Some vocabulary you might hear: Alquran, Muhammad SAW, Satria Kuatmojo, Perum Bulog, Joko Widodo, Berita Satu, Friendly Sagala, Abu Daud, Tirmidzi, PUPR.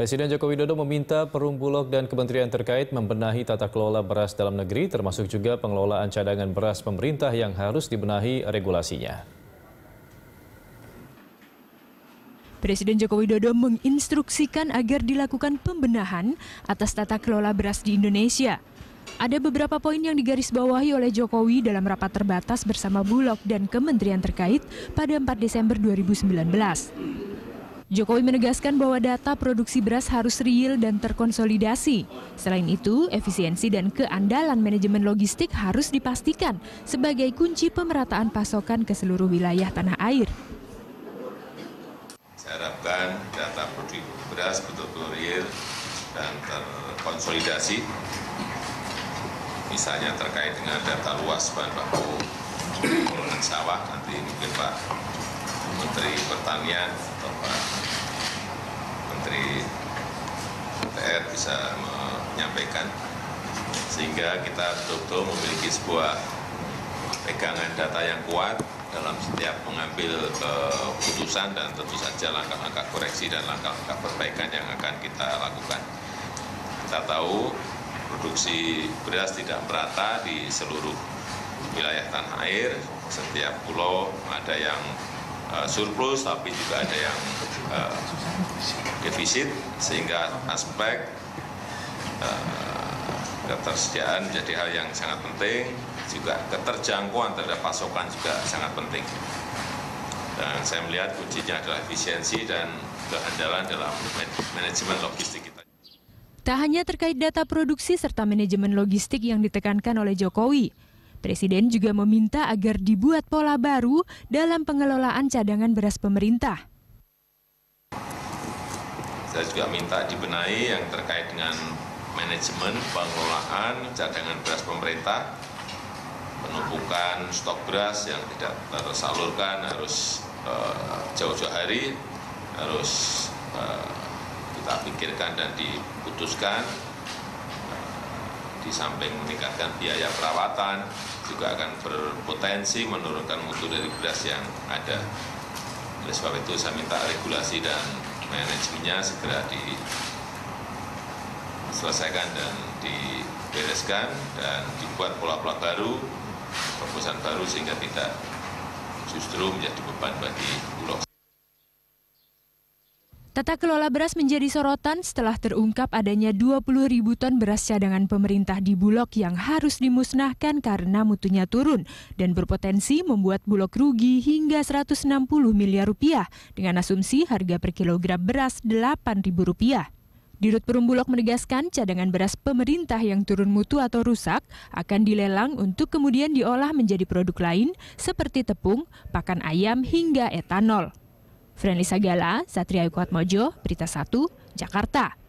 Presiden Joko Widodo meminta Perum Bulog dan kementerian terkait membenahi tata kelola beras dalam negeri, termasuk juga pengelolaan cadangan beras pemerintah yang harus dibenahi regulasinya. Presiden Joko Widodo menginstruksikan agar dilakukan pembenahan atas tata kelola beras di Indonesia. Ada beberapa poin yang digarisbawahi oleh Jokowi dalam rapat terbatas bersama Bulog dan kementerian terkait pada 4 Desember 2019. Jokowi menegaskan bahwa data produksi beras harus real dan terkonsolidasi. Selain itu, efisiensi dan keandalan manajemen logistik harus dipastikan sebagai kunci pemerataan pasokan ke seluruh wilayah tanah air. Saya harapkan data produksi beras betul-betul real dan terkonsolidasi. Misalnya terkait dengan data luas bahan baku golongan sawah, nanti mungkin Pak Menteri Pertanian atau Pak Menteri PUPR bisa menyampaikan, sehingga kita betul-betul memiliki sebuah pegangan data yang kuat dalam setiap mengambil keputusan, dan tentu saja langkah-langkah koreksi dan langkah-langkah perbaikan yang akan kita lakukan. Kita tahu produksi beras tidak merata di seluruh wilayah tanah air, setiap pulau ada yang surplus, tapi juga ada yang defisit, sehingga aspek ketersediaan menjadi hal yang sangat penting, juga keterjangkauan terhadap pasokan juga sangat penting. Dan saya melihat kuncinya adalah efisiensi dan keandalan dalam manajemen logistik kita. Tak hanya terkait data produksi serta manajemen logistik yang ditekankan oleh Jokowi, Presiden juga meminta agar dibuat pola baru dalam pengelolaan cadangan beras pemerintah. Saya juga minta dibenahi yang terkait dengan manajemen pengelolaan cadangan beras pemerintah. Penumpukan stok beras yang tidak tersalurkan harus jauh-jauh hari, harus kita pikirkan dan diputuskan. Di samping meningkatkan biaya perawatan, juga akan berpotensi menurunkan mutu dari beras yang ada. Oleh sebab itu saya minta regulasi dan manajemennya segera diselesaikan dan dibereskan, dan dibuat pola-pola baru, terobosan baru, sehingga tidak justru menjadi beban bagi Bulog. Tata kelola beras menjadi sorotan setelah terungkap adanya 20.000 ton beras cadangan pemerintah di Bulog yang harus dimusnahkan karena mutunya turun dan berpotensi membuat Bulog rugi hingga 160 miliar rupiah dengan asumsi harga per kilogram beras Rp8.000. Dirut Perum Bulog menegaskan cadangan beras pemerintah yang turun mutu atau rusak akan dilelang untuk kemudian diolah menjadi produk lain seperti tepung, pakan ayam hingga etanol. Friendly Sagala, Satria Kuatmojo, Berita Satu, Jakarta.